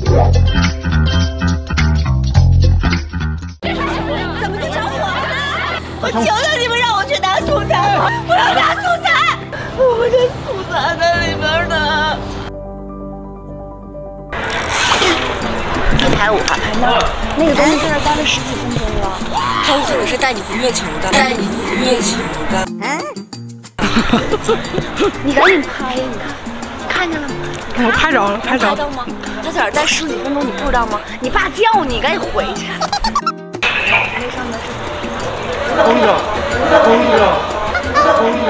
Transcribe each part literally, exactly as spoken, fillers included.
怎么就着火了？我求求你们让我去拿素材！我要拿素材！我的素材在里面呢。一排五，那个东西在那待了十几分钟了。他一会儿是带你回月球的，带你回月球的。嗯。你赶紧拍，你看。 看见了吗？我拍着了，拍着了。他在这儿待十几分钟，你不知道吗？你爸叫你，赶紧回去。没上的是风筝，风筝，风筝。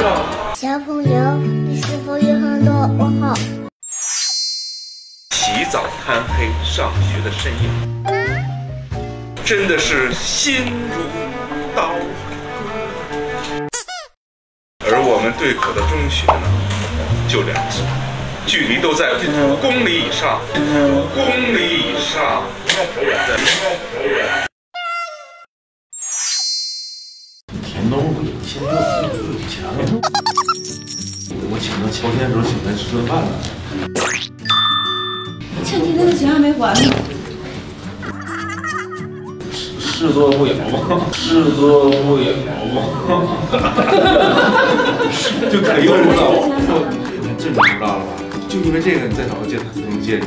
小朋友，你是否有很多问号？起早贪黑上学的身影，嗯、真的是心如刀割。而我们对口的中学呢，就两所。 距离都在五公里以上，五公里以上。田东，现在又有钱了。我请他乔迁的时候请他吃顿饭呢。欠今天的钱还没还呢。事多不摇嘛，事多不摇嘛。就可用不着，这你知道了吧？ 就因为这个，你再找个借他才能借你。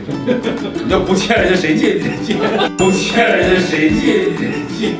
你要不欠人家谁借你？借不欠人家谁借你？借。